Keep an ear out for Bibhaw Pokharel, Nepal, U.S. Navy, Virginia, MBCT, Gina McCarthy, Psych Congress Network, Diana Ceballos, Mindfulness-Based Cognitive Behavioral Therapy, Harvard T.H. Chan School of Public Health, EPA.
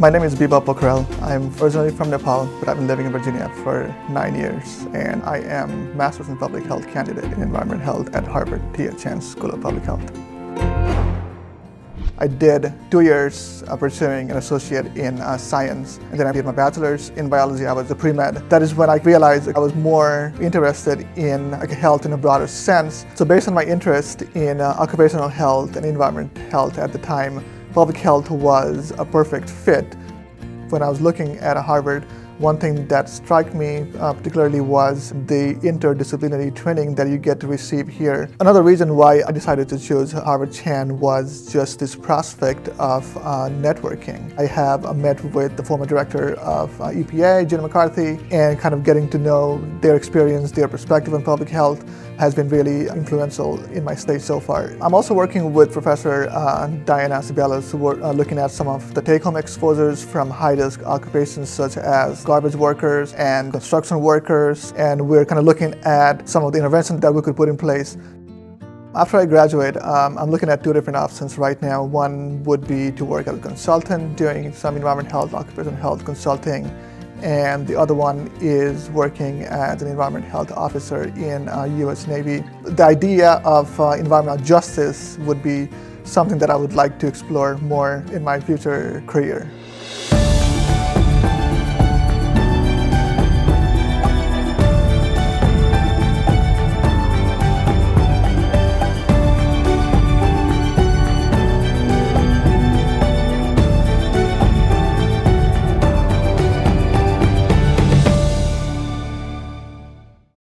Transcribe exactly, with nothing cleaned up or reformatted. My name is Bibhaw Pokharel. I'm originally from Nepal, but I've been living in Virginia for nine years, and I am Master's in Public Health candidate in Environment Health at Harvard T H Chan School of Public Health. I did two years uh, pursuing an associate in uh, science, and then I did my bachelor's in biology. I was a pre-med. That is when I realized I was more interested in like, health in a broader sense. So based on my interest in uh, occupational health and environment health at the time, public health was a perfect fit. When I was looking at Harvard, one thing that struck me uh, particularly was the interdisciplinary training that you get to receive here. Another reason why I decided to choose Harvard Chan was just this prospect of uh, networking. I have uh, met with the former director of uh, E P A, Gina McCarthy, and kind of getting to know their experience, their perspective on public health has been really influential in my stay so far. I'm also working with Professor uh, Diana Ceballos, who are uh, looking at some of the take-home exposures from high-risk occupations such as garbage workers and construction workers, and we're kind of looking at some of the interventions that we could put in place. After I graduate, um, I'm looking at two different options right now. One would be to work as a consultant doing some environment health, occupational health consulting, and the other one is working as an environment health officer in uh, U S Navy. The idea of uh, environmental justice would be something that I would like to explore more in my future career.